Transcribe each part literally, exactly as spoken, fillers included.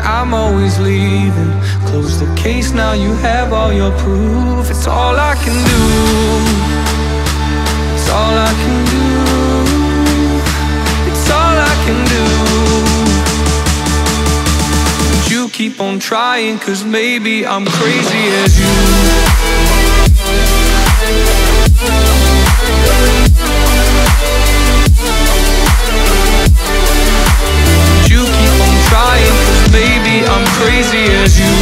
I'm always leaving. Close the case now, you have all your proof. It's all I can do. It's all I can do. It's all I can do. But you keep on trying, cause maybe I'm crazy as you. Crazy as you.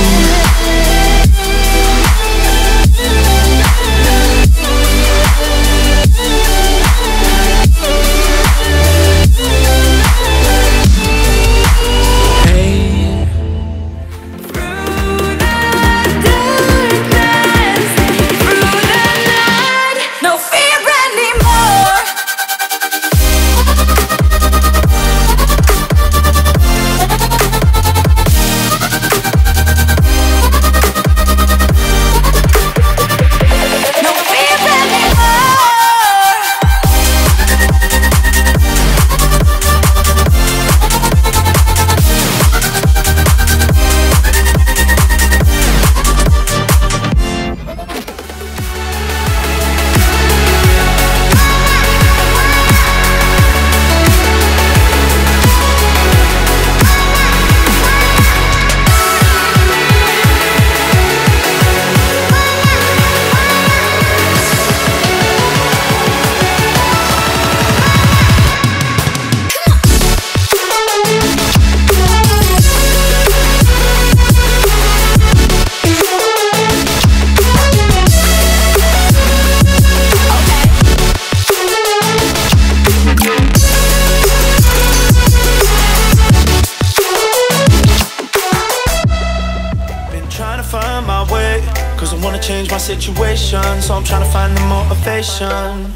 Change my situation, so I'm trying to find the motivation.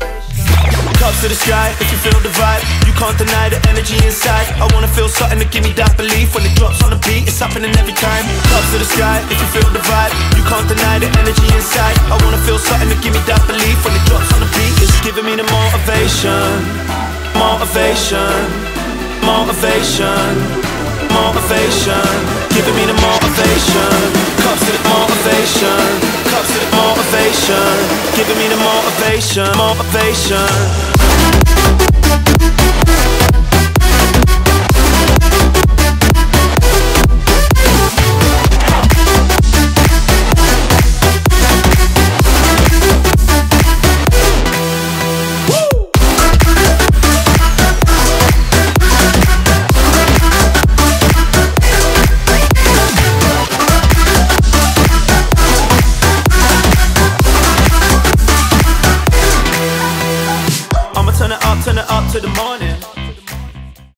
Cups to the sky, if you feel the vibe, you can't deny the energy inside. I wanna feel something to give me that belief. When it drops on the beat, it's happening every time. Cups to the sky, if you feel the vibe, you can't deny the energy inside. I wanna feel something to give me that belief. When it drops on the beat, it's giving me the motivation. Motivation, motivation, motivation, giving me the motivation. Cups to the motivation, cups to the motivation, giving me the motivation, motivation. To the moment.